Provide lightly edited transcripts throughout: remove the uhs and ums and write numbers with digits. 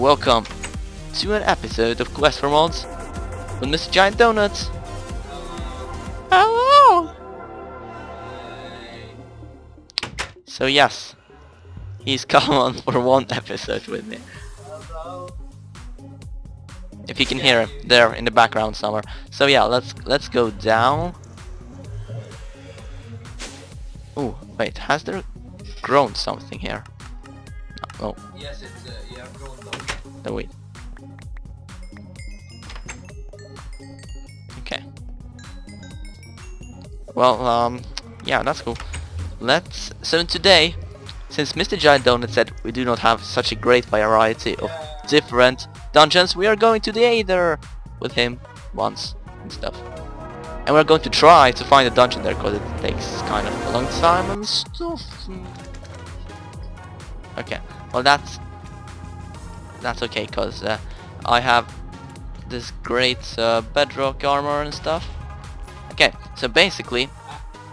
and welcome to an episode of Quest for Mods with Mr. Giant Donuts. Hello! So yes, he's come on for one episode with me. If you can hear him there in the background somewhere. So yeah, let's go down. Oh wait, has there grown something here? Oh. Yes, it's yeah, grown down. Oh wait. Okay. Well, yeah, that's cool. So today, since Mr. Giant Donut said we do not have such a great variety of different dungeons, we are going to the Aether with him once and stuff. And we're going to try to find a dungeon there because it takes kind of a long time and stuff. Okay, well that's okay because I have this great bedrock armor and stuff. Okay, so basically,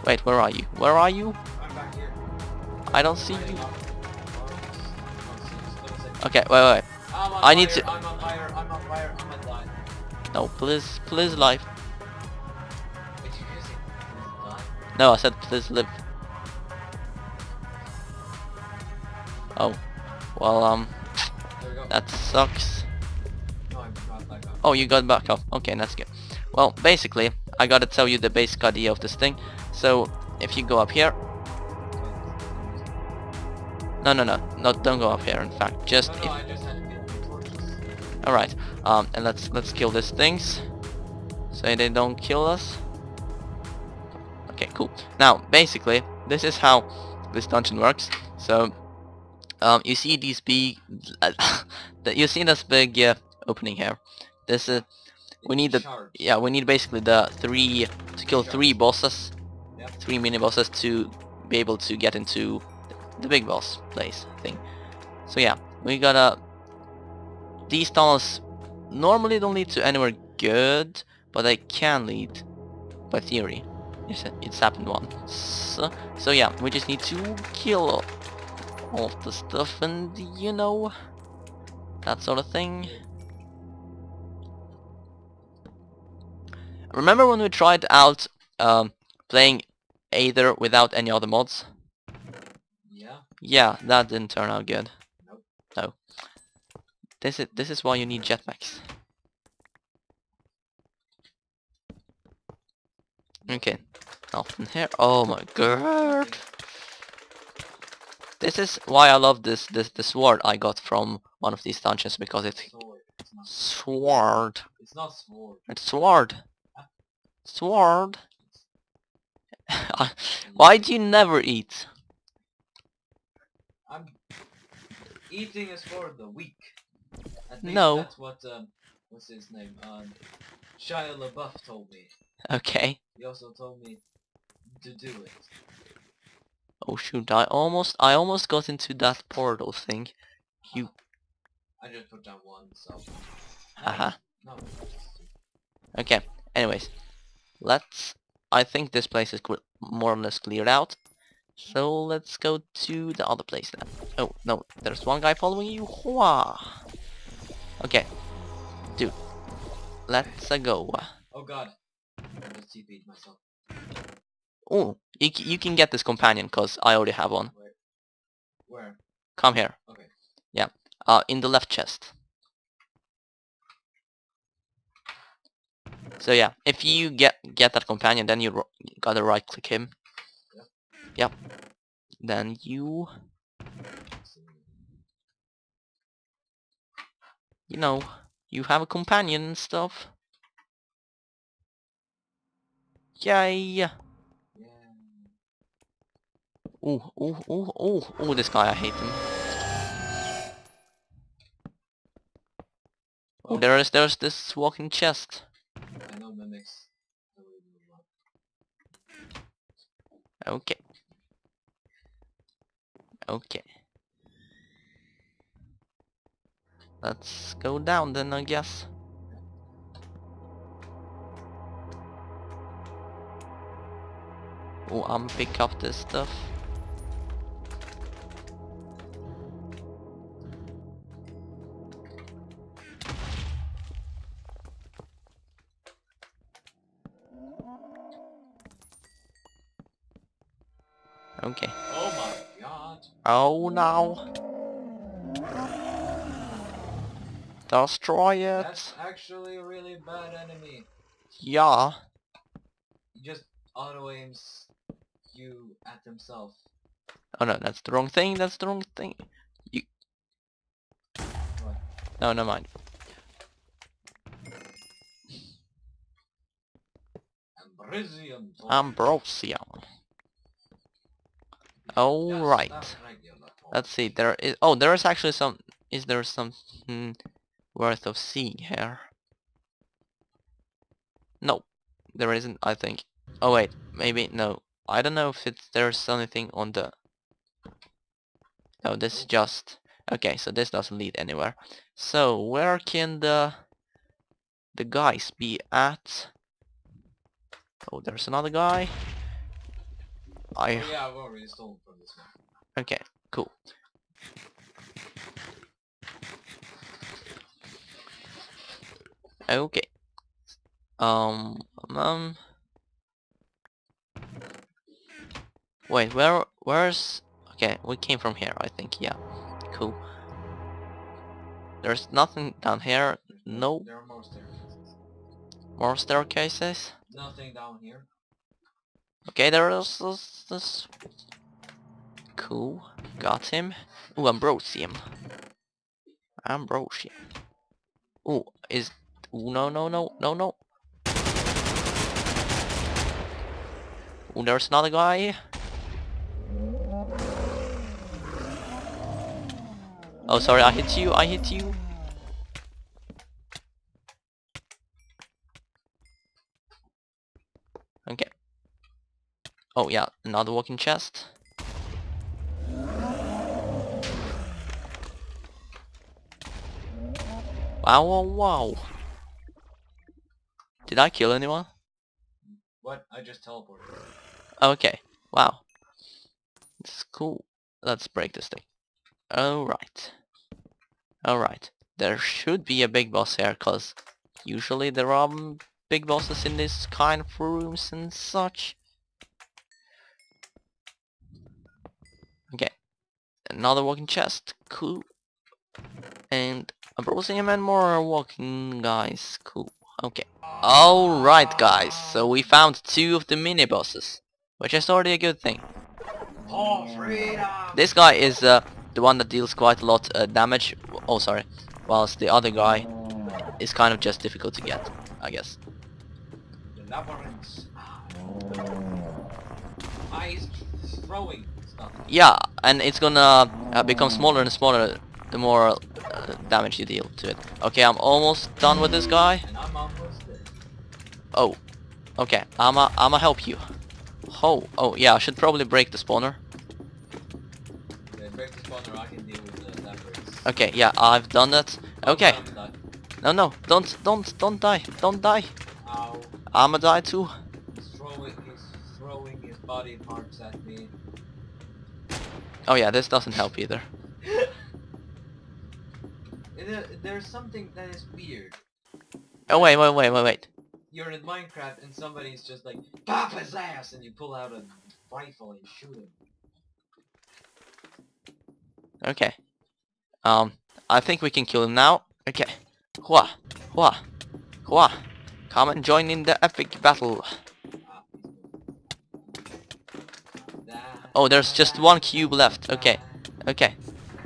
wait, where are you? Where are you? I'm back here. I don't see you. Okay, wait. I need to. I'm on fire. I'm on fire. I'm on fire. No, please live. No, I said please live. Oh, well, that sucks. Oh, you got back up. Okay, that's good. Well, basically, I gotta tell you the basic idea of this thing. So, if you go up here, no, don't go up here. In fact, just all right, and let's kill these things, so they don't kill us. Okay, cool. Now, basically, this is how this dungeon works. So. You see these big, you see this big opening here. This is we need the basically the three bosses, three mini bosses to be able to get into the big boss place thing. So yeah, we gotta these tunnels normally don't lead to anywhere good, but they can lead by theory. It's happened once. So yeah, we just need to kill all the stuff and you know that sort of thing. Remember when we tried out playing Aether without any other mods? Yeah, that didn't turn out good. Nope. No. This is why you need jetpacks. Okay, nothing here. Oh my god. This is why I love the sword I got from one of these dungeons, because it's sword. It's not sword. It's sword. Huh? Sword. Why do you never eat? I'm eating is for the weak. I think no. That's what what's his name? Shia LaBeouf told me. Okay. He also told me to do it. Oh shoot, I almost got into that portal thing. You I just put down one, so no. Okay, anyways. I think this place is more or less cleared out. So let's go to the other place then. Oh no, there's one guy following you. Okay. Dude. Let's go. Oh god. I just TP'd myself. Oh, you can get this companion because I already have one. Where? Come here. Okay. Yeah. In the left chest. So yeah, if you get that companion, then you gotta right click him. Yep. Then you. You know, you have a companion and stuff. Yay. Oh, this guy, I hate him. Oh, there's this walking chest. I know mimics. Okay. Okay. Let's go down then, I guess. Oh, I'm pick up this stuff. Okay. Oh my god. Oh no. Destroy it. That's actually a really bad enemy. Yeah. He just auto-aims you at himself. Oh no, that's the wrong thing, that's the wrong thing. You... What? No, never mind. Ambrosium. Ambrosium. Alright. Let's see, there is... Oh, there is actually some... Is there some worth of seeing here? No. There isn't, I think. Oh wait, maybe, no. I don't know if it's, there's anything on the... No, this is just... Okay, so this doesn't lead anywhere. So, where can the guys be at? Oh, there's another guy. Yeah, I've already stolen from this one. Okay, cool. Okay. Wait, where's... Okay, we came from here, I think, yeah. Cool. There's nothing down here, no... There are more staircases. More staircases? Nothing down here. Okay, there's this... Cool, got him. Ooh, Ambrosium. Ambrosium. Ooh, is... Ooh, no, no, no, no, no. Ooh, there's another guy. Oh, sorry, I hit you, I hit you. Okay. Oh, yeah, another walking chest. Wow, wow, wow. Did I kill anyone? What? I just teleported. Okay, wow. This is cool. Let's break this thing. Alright. Alright. There should be a big boss here, cause usually there are big bosses in this kind of rooms and such. Okay. Another walking chest. Cool. And Ambrosium and more walking guys. Cool. Okay. Alright guys, so we found two of the mini bosses, which is already a good thing. Oh, freedom. This guy is the one that deals quite a lot damage, oh sorry, whilst the other guy is kind of just difficult to get, I guess. The labyrinths. He's throwing stuff. Yeah, and it's gonna become smaller and smaller the more damage you deal to it. Okay, I'm almost done with this guy. And I'm almost dead. Oh, okay, I'ma help you. Oh, oh yeah, I should probably break the spawner. I can deal with the labyrinths. Okay, yeah, I've done that. Okay. No, no, don't die, don't die. Ow. I'ma die too. He's throwing his body parts at me. Oh yeah, this doesn't help either. There's something that is weird. Oh wait, wait, wait, wait, wait. You're in Minecraft and somebody's just like, pop his ass, and you pull out a rifle and shoot him. Okay. I think we can kill him now. Okay. Hua. Hua. Hua. Come and join in the epic battle. Oh, there's just one cube left. Okay. Okay.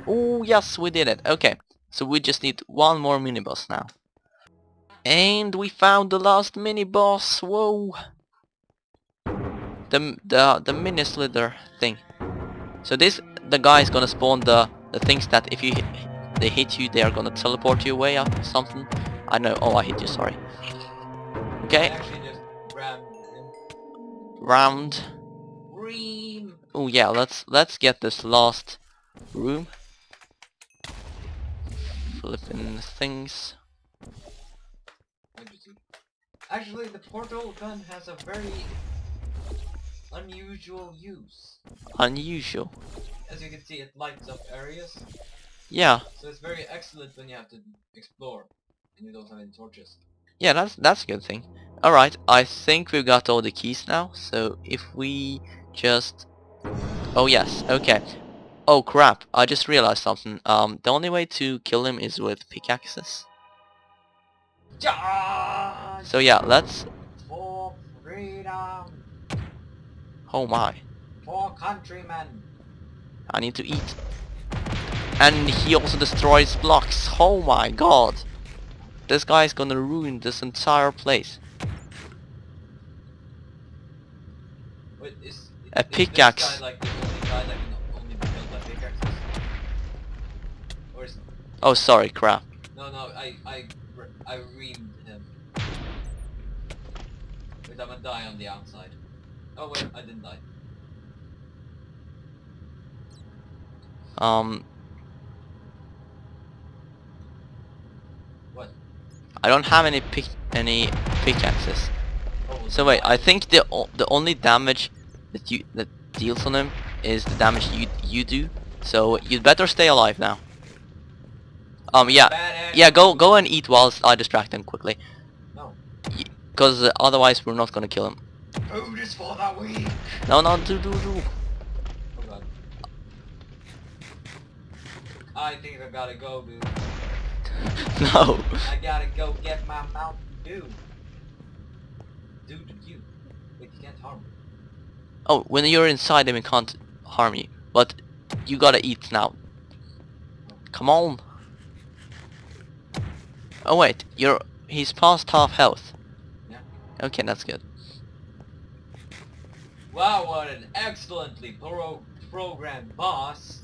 Oh, yes, we did it. Okay. So we just need one more mini-boss now. And we found the last mini-boss. Whoa. The mini-slither thing. So this... The guy is gonna spawn the things that if you they hit you, they are gonna teleport you away or something. I know. Oh, I hit you. Sorry. Okay. Actually just rammed. Oh yeah. Let's get this last room. Flipping things. Actually, the portal gun has a very unusual use. Unusual. As you can see, it lights up areas. Yeah. So it's very excellent when you have to explore and you don't have any torches. Yeah, that's a good thing. Alright, I think we've got all the keys now, so if we just Oh yes, okay. Oh crap, I just realized something. The only way to kill him is with pickaxes. So yeah, let's... For freedom. Oh my. For countrymen. I need to eat. And he also destroys blocks. Oh my god. This guy is gonna ruin this entire place. Wait, a pickaxe. Oh, sorry, crap. No, I reamed him. Wait, I'm gonna die on the outside. Oh wait, I didn't die. What? I don't have any pickaxes. Oh, so wait, I think the only damage that deals on him is the damage you do. So you'd better stay alive now. Yeah, go and eat whilst I distract him quickly. No. Because otherwise we're not gonna kill him. Food is for the weak. No, do. Oh god. I think I gotta go, dude. No. I gotta go get my Mountain Dew. But you can't harm me. Oh, when you're inside him, it can't harm you. But you gotta eat now. Come on. Oh wait, he's past half health. Yeah. Okay, that's good. Wow, what an excellently programmed boss.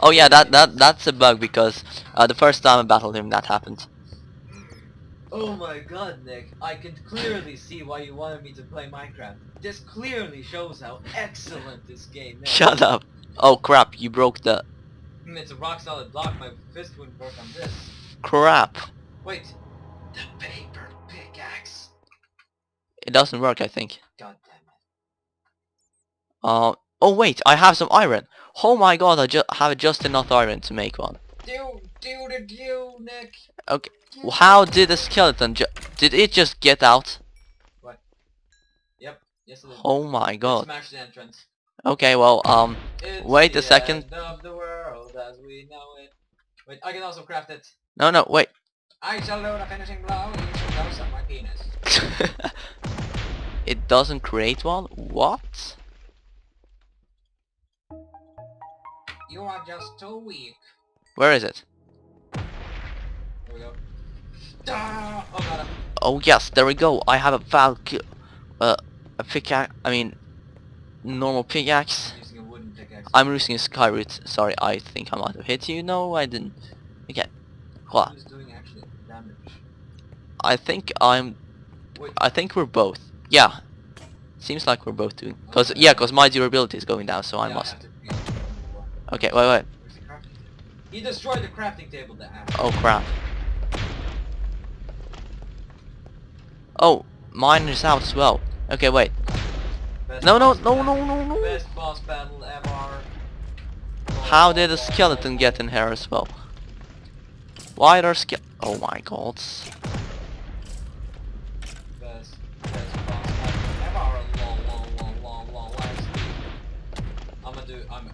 Oh yeah, that's a bug because the first time I battled him, that happened. Oh my god, Nick, I can clearly see why you wanted me to play Minecraft. This clearly shows how excellent this game is. Shut up. Oh crap, you broke the... It's a rock solid block, my fist wouldn't work on this. Crap. Wait, the paper pickaxe. It doesn't work, I think. God damn it. Oh wait, I have some iron. Oh my god, I have just enough iron to make one. Do, Nick. Okay, well, how did the skeleton did it just get out? What? Yep, yes it did. Oh my god. Smash the entrance. Okay, well, it's wait a second. End of the world as we know it. Wait, I can also craft it. No, wait. I shall load a finishing blow, you shall load some my penis. It doesn't create one? What? You are just too weak. Where is it? There we go. Oh yes, there we go. I have a a pickaxe, I mean normal pickaxe. I'm using a wooden pickaxe. I'm using a skyroot. Sorry, I think I might have hit you. No, I didn't. Okay. What? Who's doing actually damage? I think we're both. Yeah. Seems like we're both doing. Cause okay. Yeah, cause my durability is going down, so I must. Okay, wait. Where's the crafting table? He destroyed the crafting table. Oh crap. Oh, mine is out as well. Okay, wait. No. Best boss battle ever. How did a skeleton get in here as well? Why are oh my god.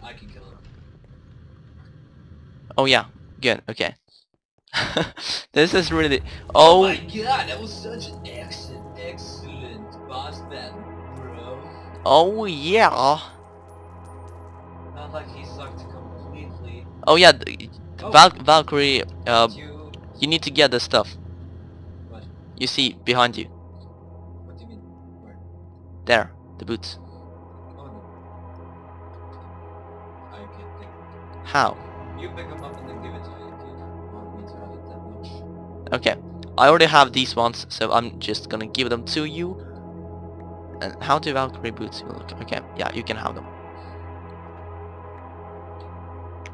I can kill him. Oh yeah, good, okay. This is really... Oh my god, that was such an excellent boss battle, bro. Oh yeah. Not like he sucked completely. Oh yeah. Valkyrie, you need to get the stuff. What? You see behind you. What do you mean? Where? There, the boots. Oh no. I can't pick them up. How? You pick them up and then give it to me if you want me to have it that much. Okay, I already have these ones, so I'm just gonna give them to you. And how do Valkyrie boots look? Okay, yeah, you can have them.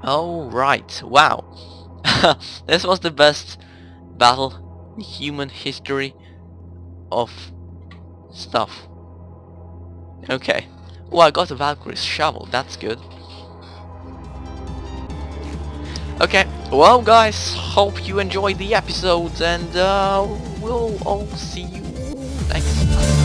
Oh right, wow. This was the best battle in human history of stuff. Okay. Oh, I got a Valkyrie's shovel, that's good. Okay, well guys, hope you enjoyed the episode and we'll all see you next time.